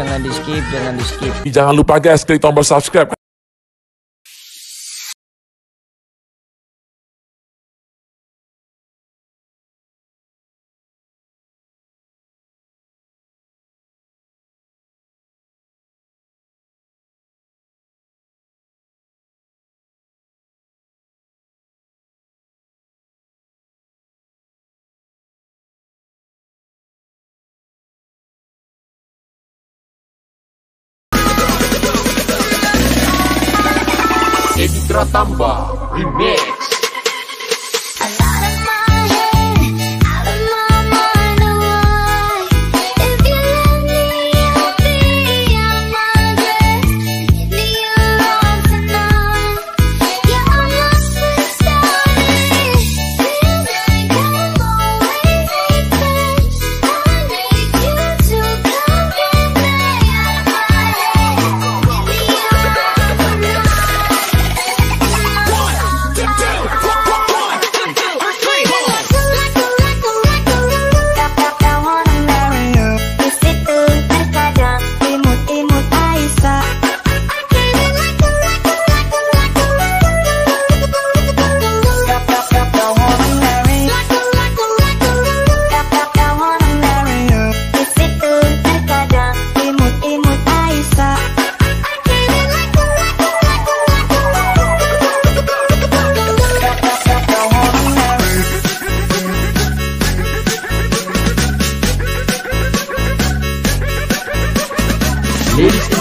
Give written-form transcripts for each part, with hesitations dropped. jangan di skip, jangan di skip. Jangan lupa guys, klik tombol subscribe. Indra Tamba Remix.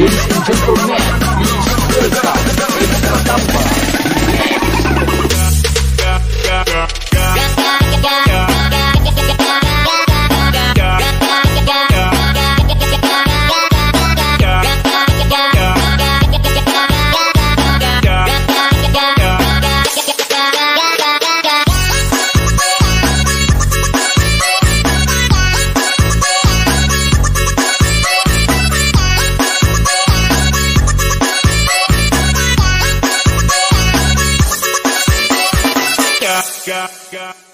Ladies and gentlemen, please welcome Indra Tamba. Indra Tamba Remix.